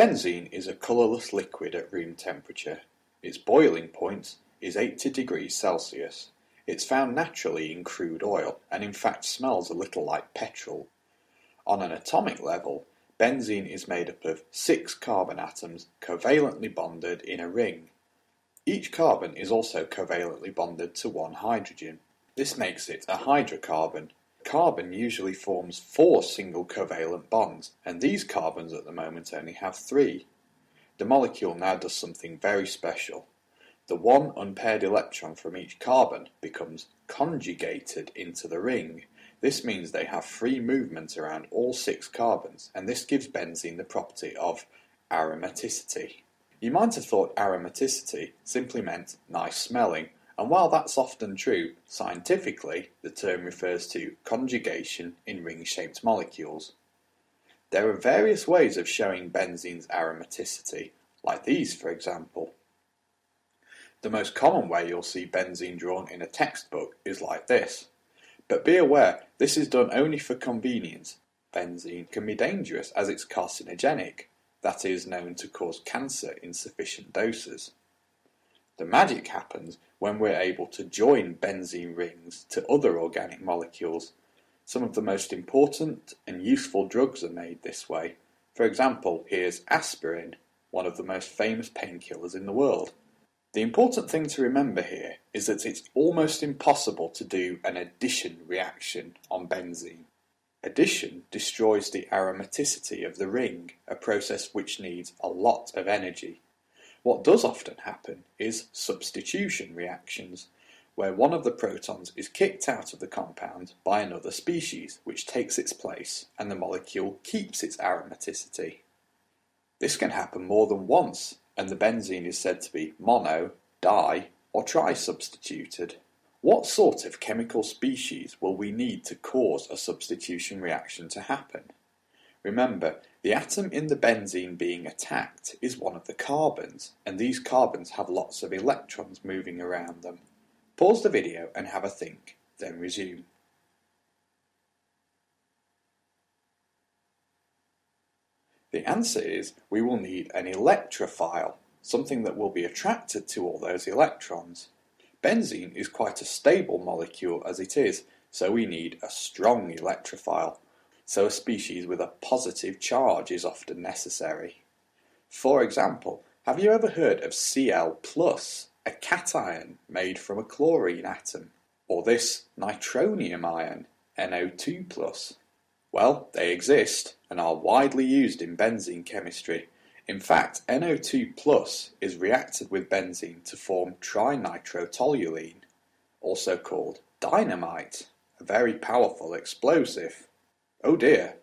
Benzene is a colourless liquid at room temperature. Its boiling point is 80 degrees Celsius. It's found naturally in crude oil and in fact smells a little like petrol. On an atomic level, benzene is made up of 6 carbon atoms covalently bonded in a ring. Each carbon is also covalently bonded to one hydrogen. This makes it a hydrocarbon. Carbon usually forms 4 single covalent bonds, and these carbons at the moment only have 3. The molecule now does something very special. The one unpaired electron from each carbon becomes conjugated into the ring. This means they have free movement around all 6 carbons, and this gives benzene the property of aromaticity. You might have thought aromaticity simply meant nice smelling, and while that's often true, scientifically, the term refers to conjugation in ring-shaped molecules. There are various ways of showing benzene's aromaticity, like these, for example. The most common way you'll see benzene drawn in a textbook is like this. But be aware, this is done only for convenience. Benzene can be dangerous as it's carcinogenic, that is, known to cause cancer in sufficient doses. The magic happens when we're able to join benzene rings to other organic molecules. Some of the most important and useful drugs are made this way. For example, here's aspirin, one of the most famous painkillers in the world. The important thing to remember here is that it's almost impossible to do an addition reaction on benzene. Addition destroys the aromaticity of the ring, a process which needs a lot of energy. What does often happen is substitution reactions, where one of the protons is kicked out of the compound by another species, which takes its place, and the molecule keeps its aromaticity. This can happen more than once, and the benzene is said to be mono, di, or tri-substituted. What sort of chemical species will we need to cause a substitution reaction to happen? Remember, the atom in the benzene being attacked is one of the carbons, and these carbons have lots of electrons moving around them. Pause the video and have a think, then resume. The answer is we will need an electrophile, something that will be attracted to all those electrons. Benzene is quite a stable molecule as it is, so we need a strong electrophile. So a species with a positive charge is often necessary. For example, have you ever heard of Cl+, a cation made from a chlorine atom? Or this nitronium ion, NO2+? Well, they exist and are widely used in benzene chemistry. In fact, NO2+ is reacted with benzene to form trinitrotoluene, also called dynamite, a very powerful explosive. Oh dear,